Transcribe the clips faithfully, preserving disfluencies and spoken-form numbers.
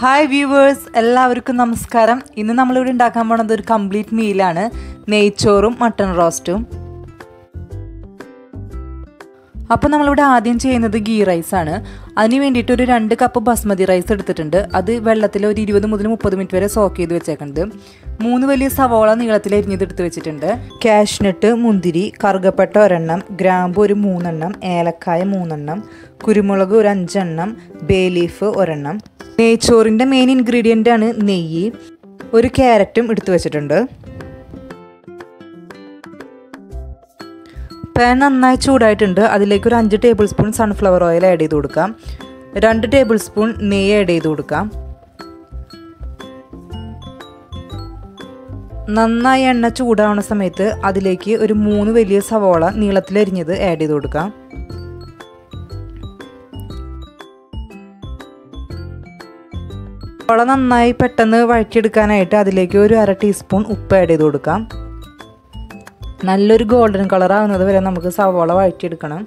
Hi viewers, എല്ലാവർക്കും നമസ്കാരം. ഇന്ന് നമ്മൾ ഇവിടെ ഉണ്ടാക്കാൻ പോകുന്നത് ഒരു കംപ്ലീറ്റ് മീൽ ആണ്. നെയ്ച്ചോറും മട്ടൻ റോസ്റ്റും. അപ്പോൾ നമ്മൾ ഇവിടെ ആദ്യം ചെയ്യുന്നത് ഗീ റൈസ് ആണ്. അതിനു വേണ്ടിയിട്ട് ഒരു രണ്ട് കപ്പ് ബസ്മതി റൈസ് എടുത്തിട്ടുണ്ട്. അത് വെള്ളത്തിൽ ഒരു ഇരുപത് മുതൽ മുപ്പത് മിനിറ്റ് വരെ സോക്ക് ചെയ്ത് വെച്ചേക്കുന്നത്. മൂന്ന് വലിയ സവാള നീളത്തിൽ അരിഞ്ഞെടുത്ത് വെച്ചിട്ടുണ്ട്. കാഷ്നട്ട്, മുന്തിരി, കറുകപ്പട്ട ഒരെണ്ണം, ഗ്രാമ്പു ഒരു മൂന്നെണ്ണം, ഏലക്കായ മൂന്നെണ്ണം, കുരുമുളക് ഒരു അഞ്ചെണ്ണം, ബേ ലീഫ് ഒരെണ്ണം. നെയ്ച്ചോറിൻ്റെ മെയിൻ ഇൻഗ്രീഡിയൻ്റ് ആണ് നെയ്യ്. ഒരു ക്യാരറ്റും എടുത്തു വെച്ചിട്ടുണ്ട്. പാൻ നന്നായി ചൂടായിട്ടുണ്ട്. അതിലേക്ക് ഒരു അഞ്ച് tablespoon sunflower oil add ചെയ്ത് കൊടുക്കാം. രണ്ട് ടേബിൾ സ്പൂൺ നെയ്യ് ആഡ് ചെയ്ത് കൊടുക്കാം. നന്നായി എണ്ണ ചൂടാവുന്ന സമയത്ത് അതിലേക്ക് ഒരു മൂന്ന് വലിയ സവാള നീളത്തിലരിഞ്ഞത് ആഡ് ചെയ്ത് കൊടുക്കാം. സവാള നന്നായി പെട്ടെന്ന് വഴറ്റിയെടുക്കാനായിട്ട് അതിലേക്ക് ഒരു അര ടീസ്പൂൺ ഉപ്പ് ആഡ് ചെയ്ത് കൊടുക്കാം. നല്ലൊരു ഗോൾഡൻ കളർ ആകുന്നത് വരെ നമുക്ക് സവാള വഴറ്റിയെടുക്കണം.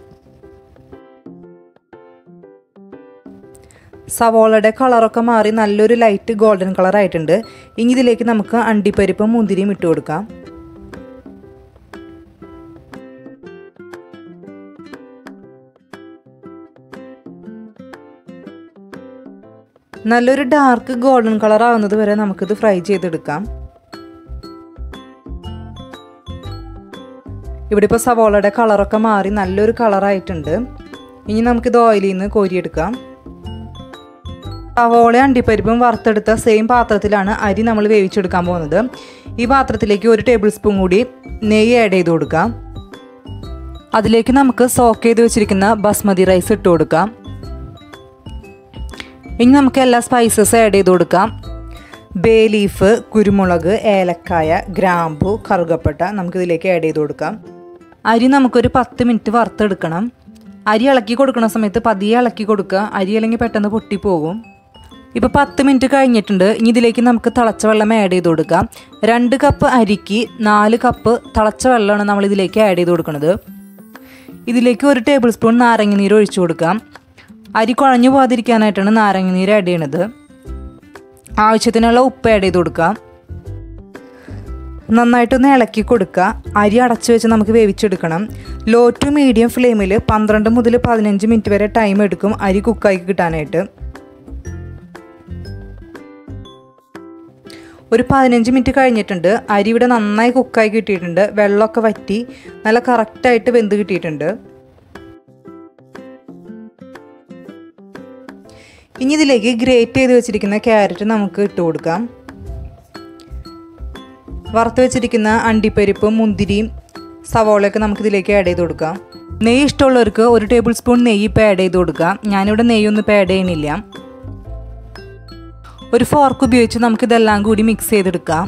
സവാളയുടെ കളറൊക്കെ മാറി നല്ലൊരു ലൈറ്റ് ഗോൾഡൻ കളർ ആയിട്ടുണ്ട്. ഇനി ഇതിലേക്ക് നമുക്ക് അണ്ടിപ്പരിപ്പും മുന്തിരിയും ഇട്ട് കൊടുക്കാം. നല്ലൊരു ഡാർക്ക് ഗോൾഡൻ കളർ ആവുന്നത് വരെ നമുക്കിത് ഫ്രൈ ചെയ്തെടുക്കാം. ഇവിടെ ഇപ്പോൾ സവാളയുടെ കളറൊക്കെ മാറി നല്ലൊരു കളറായിട്ടുണ്ട്. ഇനി നമുക്കിത് ഓയിലിൽ നിന്ന് കോരിയെടുക്കാം. സവാള അണ്ടിപ്പരിപ്പും വറുത്തെടുത്ത സെയിം പാത്രത്തിലാണ് അരി നമ്മൾ വേവിച്ചെടുക്കാൻ പോകുന്നത്. ഈ പാത്രത്തിലേക്ക് ഒരു ടേബിൾ സ്പൂൺ കൂടി നെയ്യ് ആഡ് ചെയ്ത് കൊടുക്കാം. അതിലേക്ക് നമുക്ക് സോക്ക് ചെയ്ത് വെച്ചിരിക്കുന്ന ബസ്മതി റൈസ് ഇട്ട് കൊടുക്കാം. ഇനി നമുക്ക് എല്ലാ സ്പൈസസ് ആഡ് ചെയ്ത് കൊടുക്കാം. ബേ ലീഫ്, കുരുമുളക്, ഏലക്കായ, ഗ്രാമ്പു, കറുകപ്പട്ട നമുക്കിതിലേക്ക് ആഡ് ചെയ്ത് കൊടുക്കാം. അരി നമുക്കൊരു പത്ത് മിനിറ്റ് വറുത്തെടുക്കണം. അരി ഇളക്കി കൊടുക്കുന്ന സമയത്ത് പതിയെ ഇളക്കി കൊടുക്കുക. അരി അല്ലെങ്കിൽ പെട്ടെന്ന് പൊട്ടിപ്പോകും. ഇപ്പോൾ പത്ത് മിനിറ്റ് കഴിഞ്ഞിട്ടുണ്ട്. ഇനി ഇതിലേക്ക് നമുക്ക് തിളച്ച വെള്ളം ആഡ് ചെയ്ത് കൊടുക്കാം. രണ്ട് കപ്പ് അരിക്ക് നാല് കപ്പ് തിളച്ച വെള്ളമാണ് നമ്മളിതിലേക്ക് ആഡ് ചെയ്ത് കൊടുക്കുന്നത്. ഇതിലേക്ക് ഒരു ടേബിൾ സ്പൂൺ നാരങ്ങ നീര് ഒഴിച്ചു കൊടുക്കാം. അരി കുഴഞ്ഞു പോകാതിരിക്കാനായിട്ടാണ് നാരങ്ങ നീര് ആഡ് ചെയ്യണത്. ആവശ്യത്തിനുള്ള ഉപ്പ് ആഡ് ചെയ്ത് കൊടുക്കാം. നന്നായിട്ടൊന്ന് ഇളക്കി കൊടുക്കുക. അരി അടച്ചു വെച്ച് നമുക്ക് വേവിച്ചെടുക്കണം. ലോ ടു മീഡിയം ഫ്ലെയിമിൽ പന്ത്രണ്ട് മുതൽ പതിനഞ്ച് മിനിറ്റ് വരെ ടൈം എടുക്കും അരി കുക്കായി കിട്ടാനായിട്ട്. ഒരു പതിനഞ്ച് മിനിറ്റ് കഴിഞ്ഞിട്ടുണ്ട്. അരി ഇവിടെ നന്നായി കുക്കായി കിട്ടിയിട്ടുണ്ട്. വെള്ളമൊക്കെ വറ്റി നല്ല കറക്റ്റായിട്ട് വെന്ത് കിട്ടിയിട്ടുണ്ട്. ഇനി ഇതിലേക്ക് ഗ്രേറ്റ് ചെയ്ത് വെച്ചിരിക്കുന്ന ക്യാരറ്റ് നമുക്ക് ഇട്ട് കൊടുക്കാം. വറുത്ത് വെച്ചിരിക്കുന്ന അണ്ടിപ്പരിപ്പ്, മുന്തിരിയും സവോളയൊക്കെ നമുക്കിതിലേക്ക് ആഡ് ചെയ്ത് കൊടുക്കാം. നെയ്യ് ഇഷ്ടമുള്ളവർക്ക് ഒരു ടേബിൾ സ്പൂൺ നെയ്യ് ഇപ്പോൾ ആഡ് ചെയ്ത് കൊടുക്കാം. ഞാനിവിടെ നെയ്യൊന്നും ഇപ്പോൾ ആഡ് ചെയ്യണില്ല. ഒരു ഫോർക്ക് ഉപയോഗിച്ച് നമുക്കിതെല്ലാം കൂടി മിക്സ് ചെയ്തെടുക്കാം.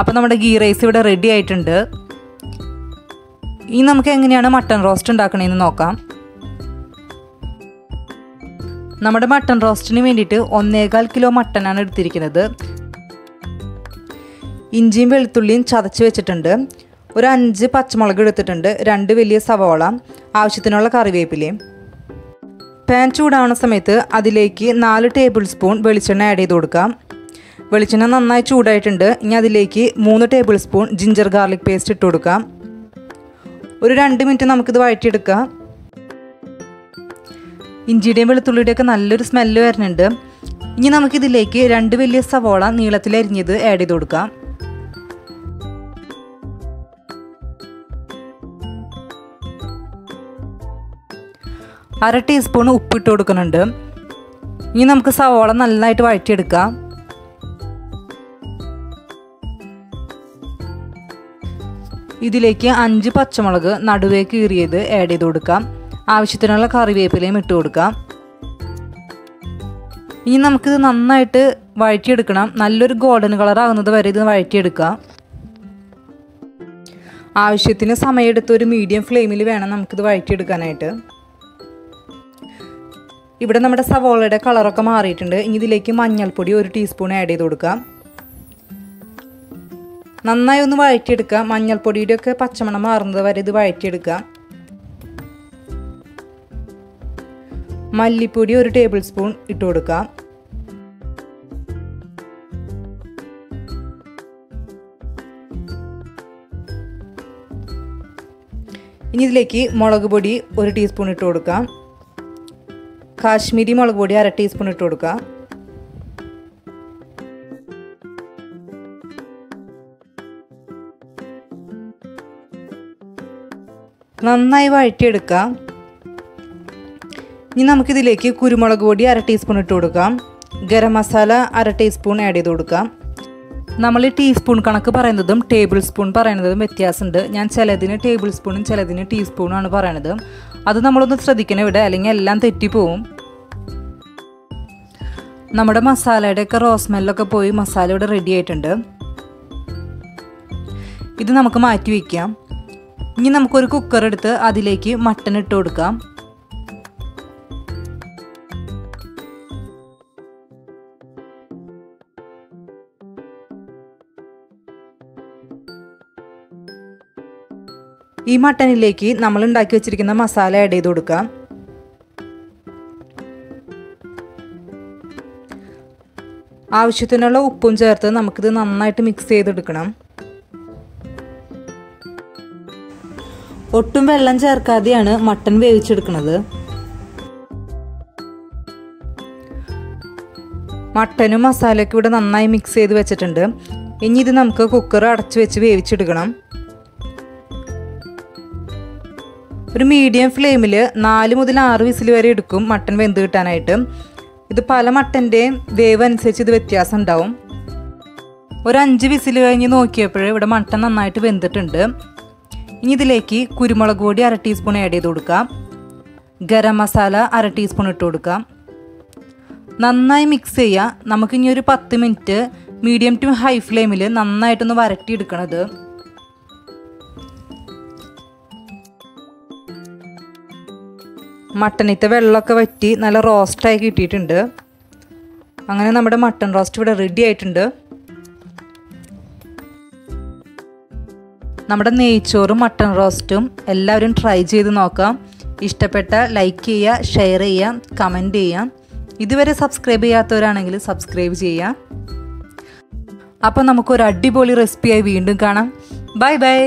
അപ്പോൾ നമ്മുടെ ഗീ റൈസ് ഇവിടെ റെഡി ആയിട്ടുണ്ട്. ഇനി നമുക്ക് എങ്ങനെയാണ് മട്ടൺ റോസ്റ്റ് ഉണ്ടാക്കണതെന്ന് നോക്കാം. നമ്മുടെ മട്ടൺ റോസ്റ്റിന് വേണ്ടിയിട്ട് ഒന്നേകാൽ കിലോ മട്ടനാണ് എടുത്തിരിക്കുന്നത്. ഇഞ്ചിയും വെളുത്തുള്ളിയും ചതച്ച് വെച്ചിട്ടുണ്ട്. ഒരു അഞ്ച് പച്ചമുളക് എടുത്തിട്ടുണ്ട്. രണ്ട് വലിയ സവാള, ആവശ്യത്തിനുള്ള കറിവേപ്പിലയും. പാൻ ചൂടാവുന്ന സമയത്ത് അതിലേക്ക് നാല് ടേബിൾ സ്പൂൺ വെളിച്ചെണ്ണ ആഡ് ചെയ്ത് കൊടുക്കാം. വെളിച്ചെണ്ണ നന്നായി ചൂടായിട്ടുണ്ട്. ഇനി അതിലേക്ക് മൂന്ന് tablespoon ginger garlic paste ഇട്ട് കൊടുക്കാം. ഒരു രണ്ട് മിനിറ്റ് നമുക്കിത് വഴറ്റിയെടുക്കാം. ഇഞ്ചിയുടെയും വെളുത്തുള്ളിയുടെയൊക്കെ നല്ലൊരു സ്മെല്ല് വരുന്നുണ്ട്. ഇനി നമുക്കിതിലേക്ക് രണ്ട് വലിയ സവോള നീളത്തിലരിഞ്ഞത് ആഡ് ചെയ്ത് കൊടുക്കാം. അര ടീസ്പൂൺ ഉപ്പിട്ട് കൊടുക്കുന്നുണ്ട്. ഇനി നമുക്ക് സവോള നന്നായിട്ട് വഴറ്റിയെടുക്കാം. ഇതിലേക്ക് അഞ്ച് പച്ചമുളക് നടുവേ കീറിയത് ആഡ് ചെയ്ത് കൊടുക്കാം. ആവശ്യത്തിനുള്ള കറിവേപ്പിലയും ഇട്ട് കൊടുക്കാം. ഇനി നമുക്കിത് നന്നായിട്ട് വഴറ്റിയെടുക്കണം. നല്ലൊരു ഗോൾഡൻ കളർ ആകുന്നത് വരെ ഇത് വഴറ്റിയെടുക്കാം. ആവശ്യത്തിന് സമയമെടുത്ത് ഒരു മീഡിയം ഫ്ലെയിമിൽ വേണം നമുക്കിത് വഴറ്റിയെടുക്കാനായിട്ട്. ഇവിടെ നമ്മുടെ സവോളയുടെ കളറൊക്കെ മാറിയിട്ടുണ്ട്. ഇനി ഇതിലേക്ക് മഞ്ഞൾപ്പൊടി ഒരു ടീസ്പൂൺ ആഡ് ചെയ്ത് കൊടുക്കാം. നന്നായി ഒന്ന് വഴറ്റിയെടുക്കുക. മഞ്ഞൾപ്പൊടിയുടെയൊക്കെ പച്ചമണം മാറുന്നത് വരെ ഇത് വഴറ്റിയെടുക്കുക. മല്ലിപ്പൊടി ഒരു ടേബിൾ സ്പൂൺ ഇട്ട് കൊടുക്കാം. one teaspoon Kashmiri molagu podi one teaspoon ittu koduka നന്നായി വഴറ്റിയെടുക്കാം ഇനി നമുക്ക് ഇതിലേക്ക് കുരുമുളക് പൊടി one teaspoon ഇട്ടു കൊടുക്കാം garam masala one teaspoon add ചെയ്തു കൊടുക്കാം നമ്മൾ ടീസ്പൂൺ കണക്ക് പറയുന്നതും ടേബിൾ സ്പൂൺ പറയുന്നതും വ്യത്യാസമുണ്ട് ഞാൻ ചിലതിനെ ടേബിൾ സ്പൂണും ചിലതിനെ ടീസ്പൂണും ആണ് പറയുന്നത് അത് നമ്മൾ ഒന്ന് ശ്രദ്ധിക്കണം ഇവിടെ അല്ലെങ്കിൽ എല്ലാം തെറ്റി പോകും നമ്മുടെ മസാലയുടെ ഒക്കെ റോസ് സ്മെല്ലൊക്കെ പോയി മസാല ഇവിടെ റെഡി ആയിട്ടുണ്ട് ഇത് നമുക്ക് മാറ്റി വെക്കാം ഇനി നമുക്ക് ഒരു കുക്കർ എടുത്ത് അതിലേക്ക് മട്ടൻ ഇട്ട് കൊടുക്കാം ഈ മട്ടനിലേക്ക് നമ്മൾ ഉണ്ടാക്കി വെച്ചിരിക്കുന്ന മസാല ആഡ് ചെയ്തു കൊടുക്കാം ആവശ്യത്തിനുള്ള ഉപ്പും ചേർത്ത് നമുക്ക് ഇത് നന്നായിട്ട് മിക്സ് ചെയ്തെടുക്കണം ഒട്ടും വെള്ളം ചേർക്കാതെയാണ് മട്ടൻ വേവിച്ചെടുക്കുന്നത് മട്ടനും മസാലയൊക്കെ ഇവിടെ നന്നായി മിക്സ് ചെയ്ത് വെച്ചിട്ടുണ്ട് ഇനി ഇത് നമുക്ക് കുക്കർ അടച്ചു വെച്ച് വേവിച്ചെടുക്കണം ഒരു മീഡിയം ഫ്ലെയിമിൽ നാല് മുതൽ ആറ് വിസിൽ വരെ എടുക്കും മട്ടൻ വെന്ത് കിട്ടാനായിട്ട് ഇത് പല മട്ടൻ്റെ വേവ് അനുസരിച്ച് ഇത് വ്യത്യാസം ഉണ്ടാവും ഒരു അഞ്ച് വിസിൽ കഴിഞ്ഞ് നോക്കിയപ്പോൾ ഇവിടെ മട്ടൻ നന്നായിട്ട് വെന്തിട്ടുണ്ട് ഇനി ഇതിലേക്ക് കുരുമുളക് പൊടി അര ടീസ്പൂൺ ആഡ് ചെയ്ത് കൊടുക്കാം ഗരം മസാല അര ടീസ്പൂൺ ഇട്ട് കൊടുക്കാം നന്നായി മിക്സ് ചെയ്യുക നമുക്കിനി ഒരു പത്ത് മിനിറ്റ് മീഡിയം ടു ഹൈ ഫ്ലെയിമിൽ നന്നായിട്ടൊന്ന് വരട്ടിയെടുക്കണത് മട്ടനിത്തെ വെള്ളമൊക്കെ വറ്റി നല്ല റോസ്റ്റായി കിട്ടിയിട്ടുണ്ട് അങ്ങനെ നമ്മുടെ മട്ടൻ റോസ്റ്റ് ഇവിടെ റെഡി ആയിട്ടുണ്ട് നമ്മുടെ നെയ്ച്ചോറും മട്ടൻ റോസ്റ്റും എല്ലാവരും ട്രൈ ചെയ്ത് നോക്കാം ഇഷ്ടപ്പെട്ട ലൈക്ക് ചെയ്യുക ഷെയർ ചെയ്യുക കമൻറ്റ് ചെയ്യാം ഇതുവരെ സബ്സ്ക്രൈബ് ചെയ്യാത്തവരാണെങ്കിൽ സബ്സ്ക്രൈബ് ചെയ്യുക അപ്പോൾ നമുക്കൊരു അടിപൊളി റെസിപ്പിയായി വീണ്ടും കാണാം ബൈ ബൈ